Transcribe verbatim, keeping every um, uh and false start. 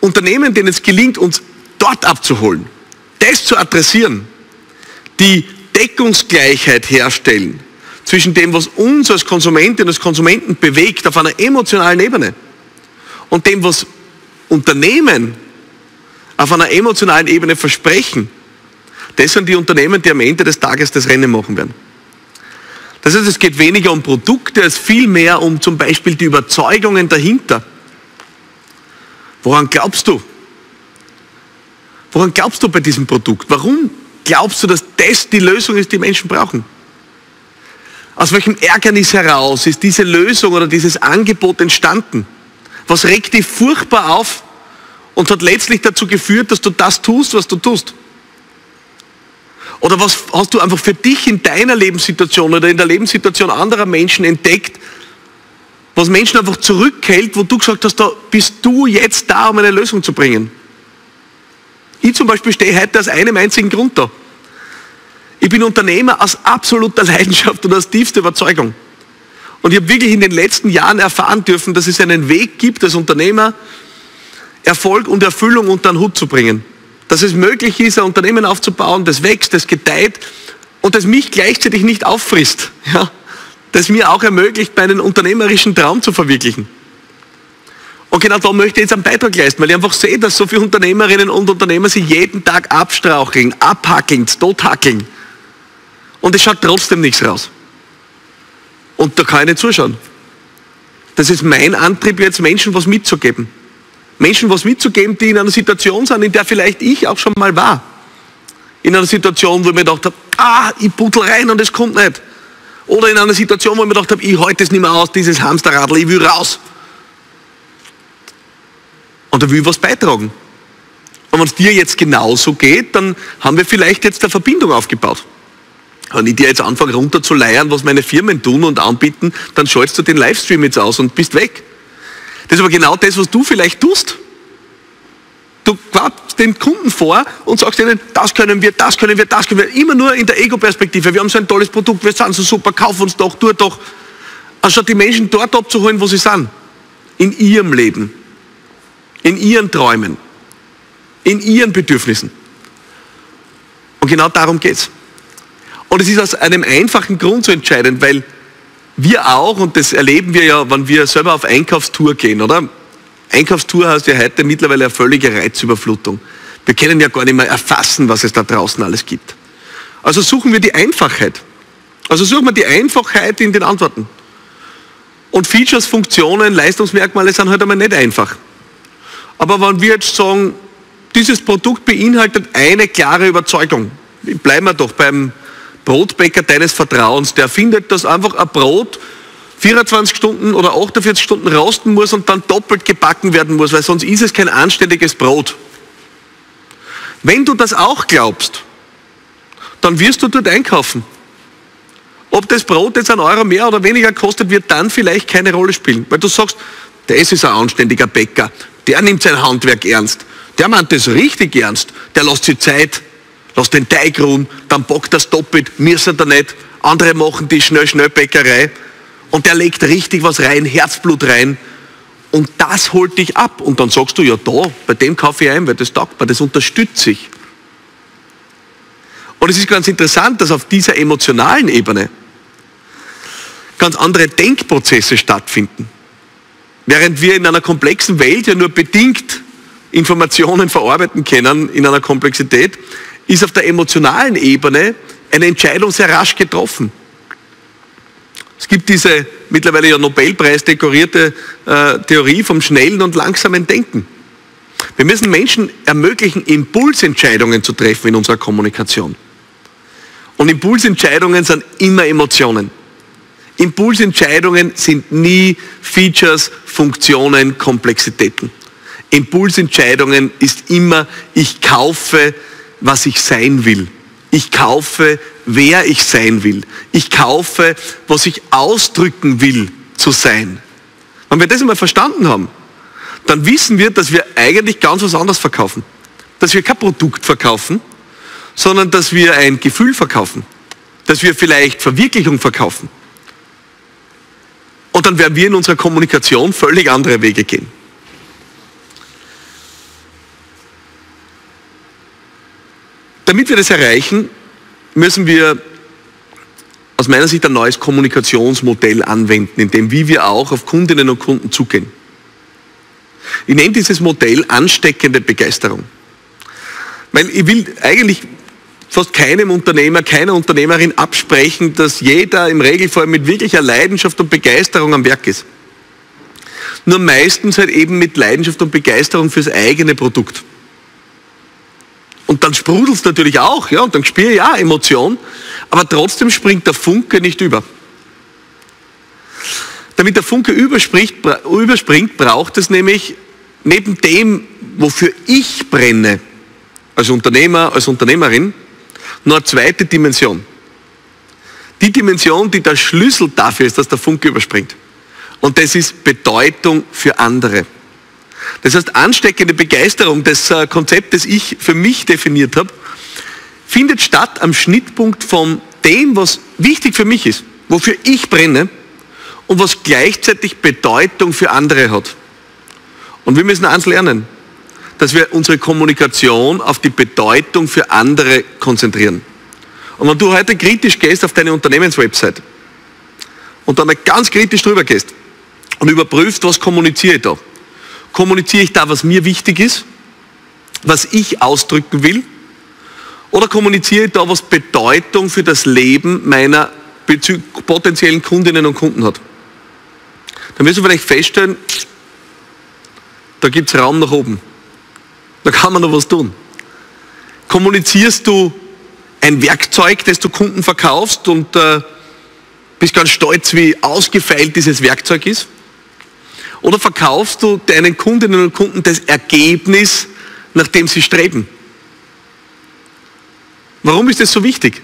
Unternehmen, denen es gelingt, uns dort abzuholen, das zu adressieren, die Deckungsgleichheit herstellen zwischen dem, was uns als Konsumentinnen und als Konsumenten bewegt auf einer emotionalen Ebene und dem, was Unternehmen auf einer emotionalen Ebene versprechen, das sind die Unternehmen, die am Ende des Tages das Rennen machen werden. Das heißt, es geht weniger um Produkte, als vielmehr um zum Beispiel die Überzeugungen dahinter. Woran glaubst du? Woran glaubst du bei diesem Produkt? Warum glaubst du, dass das die Lösung ist, die Menschen brauchen? Aus welchem Ärgernis heraus ist diese Lösung oder dieses Angebot entstanden? Was regt dich furchtbar auf und hat letztlich dazu geführt, dass du das tust, was du tust? Oder was hast du einfach für dich in deiner Lebenssituation oder in der Lebenssituation anderer Menschen entdeckt, was Menschen einfach zurückhält, wo du gesagt hast, da bist du jetzt da, um eine Lösung zu bringen? Ich zum Beispiel stehe heute aus einem einzigen Grund da. Ich bin Unternehmer aus absoluter Leidenschaft und aus tiefster Überzeugung. Und ich habe wirklich in den letzten Jahren erfahren dürfen, dass es einen Weg gibt, als Unternehmer Erfolg und Erfüllung unter den Hut zu bringen. Dass es möglich ist, ein Unternehmen aufzubauen, das wächst, das gedeiht und das mich gleichzeitig nicht auffrisst. Ja? Das mir auch ermöglicht, meinen unternehmerischen Traum zu verwirklichen. Und genau da möchte ich jetzt einen Beitrag leisten, weil ich einfach sehe, dass so viele Unternehmerinnen und Unternehmer sich jeden Tag abstraucheln, abhackeln, tothackeln. Und es schaut trotzdem nichts raus. Und da kann ich nicht zuschauen. Das ist mein Antrieb, jetzt Menschen was mitzugeben. Menschen was mitzugeben, die in einer Situation sind, in der vielleicht ich auch schon mal war. In einer Situation, wo ich mir gedacht habe, ah, ich puttel rein und es kommt nicht. Oder in einer Situation, wo ich mir gedacht habe, ich halte es nicht mehr aus, dieses Hamsterradl, ich will raus. Und da will ich was beitragen. Und wenn es dir jetzt genauso geht, dann haben wir vielleicht jetzt eine Verbindung aufgebaut. Wenn ich dir jetzt anfange runterzuleiern, was meine Firmen tun und anbieten, dann schaltest du den Livestream jetzt aus und bist weg. Das ist aber genau das, was du vielleicht tust. Du glaubst den Kunden vor und sagst ihnen, das können wir, das können wir, das können wir. Immer nur in der Ego-Perspektive. Wir haben so ein tolles Produkt, wir sind so super, kauf uns doch, tu doch. Anstatt die Menschen dort abzuholen, wo sie sind. In ihrem Leben. In ihren Träumen. In ihren Bedürfnissen. Und genau darum geht's. Und es ist aus einem einfachen Grund so entscheidend, weil wir auch, und das erleben wir ja, wenn wir selber auf Einkaufstour gehen, oder? Einkaufstour heißt ja heute mittlerweile eine völlige Reizüberflutung. Wir können ja gar nicht mehr erfassen, was es da draußen alles gibt. Also suchen wir die Einfachheit. Also suchen wir die Einfachheit in den Antworten. Und Features, Funktionen, Leistungsmerkmale sind halt einmal nicht einfach. Aber wenn wir jetzt sagen, dieses Produkt beinhaltet eine klare Überzeugung, bleiben wir doch beim Brotbäcker deines Vertrauens, der findet, dass einfach ein Brot vierundzwanzig Stunden oder achtundvierzig Stunden rosten muss und dann doppelt gebacken werden muss, weil sonst ist es kein anständiges Brot. Wenn du das auch glaubst, dann wirst du dort einkaufen. Ob das Brot jetzt einen Euro mehr oder weniger kostet, wird dann vielleicht keine Rolle spielen, weil du sagst, das ist ein anständiger Bäcker, der nimmt sein Handwerk ernst, der meint das richtig ernst, der lässt sich Zeit. Lass den Teig ruhen, dann backt das doppelt, müssen da nicht. Andere machen die Schnell-Schnell-Bäckerei und der legt richtig was rein, Herzblut rein und das holt dich ab. Und dann sagst du, ja da, bei dem kaufe ich ein, weil das taugt mir, das unterstütze ich. Und es ist ganz interessant, dass auf dieser emotionalen Ebene ganz andere Denkprozesse stattfinden. Während wir in einer komplexen Welt ja nur bedingt Informationen verarbeiten können in einer Komplexität, ist auf der emotionalen Ebene eine Entscheidung sehr rasch getroffen. Es gibt diese mittlerweile ja Nobelpreis dekorierte äh, Theorie vom schnellen und langsamen Denken. Wir müssen Menschen ermöglichen, Impulsentscheidungen zu treffen in unserer Kommunikation. Und Impulsentscheidungen sind immer Emotionen. Impulsentscheidungen sind nie Features, Funktionen, Komplexitäten. Impulsentscheidungen ist immer, ich kaufe, was ich sein will. Ich kaufe, wer ich sein will. Ich kaufe, was ich ausdrücken will, zu sein. Wenn wir das einmal verstanden haben, dann wissen wir, dass wir eigentlich ganz was anderes verkaufen. Dass wir kein Produkt verkaufen, sondern dass wir ein Gefühl verkaufen. Dass wir vielleicht Verwirklichung verkaufen. Und dann werden wir in unserer Kommunikation völlig andere Wege gehen. Damit wir das erreichen, müssen wir aus meiner Sicht ein neues Kommunikationsmodell anwenden, in dem wie wir auch auf Kundinnen und Kunden zugehen. Ich nenne dieses Modell ansteckende Begeisterung. Weil ich will eigentlich fast keinem Unternehmer, keiner Unternehmerin absprechen, dass jeder im Regelfall mit wirklicher Leidenschaft und Begeisterung am Werk ist. Nur meistens halt eben mit Leidenschaft und Begeisterung fürs eigene Produkt. Und dann sprudelt es natürlich auch, ja, und dann spüre ich auch Emotion, aber trotzdem springt der Funke nicht über. Damit der Funke überspringt, braucht es nämlich neben dem, wofür ich brenne, als Unternehmer, als Unternehmerin, noch eine zweite Dimension. Die Dimension, die der Schlüssel dafür ist, dass der Funke überspringt. Und das ist Bedeutung für andere. Das heißt, ansteckende Begeisterung, das Konzept, das ich für mich definiert habe, findet statt am Schnittpunkt von dem, was wichtig für mich ist, wofür ich brenne und was gleichzeitig Bedeutung für andere hat. Und wir müssen eins lernen, dass wir unsere Kommunikation auf die Bedeutung für andere konzentrieren. Und wenn du heute kritisch gehst auf deine Unternehmenswebsite und dann mal ganz kritisch drüber gehst und überprüfst, was kommuniziere ich da? Kommuniziere ich da, was mir wichtig ist, was ich ausdrücken will? Oder kommuniziere ich da, was Bedeutung für das Leben meiner potenziellen Kundinnen und Kunden hat? Dann wirst du vielleicht feststellen, da gibt es Raum nach oben. Da kann man noch was tun. Kommunizierst du ein Werkzeug, das du Kunden verkaufst und äh, bist ganz stolz, wie ausgefeilt dieses Werkzeug ist? Oder verkaufst du deinen Kundinnen und Kunden das Ergebnis, nach dem sie streben? Warum ist das so wichtig?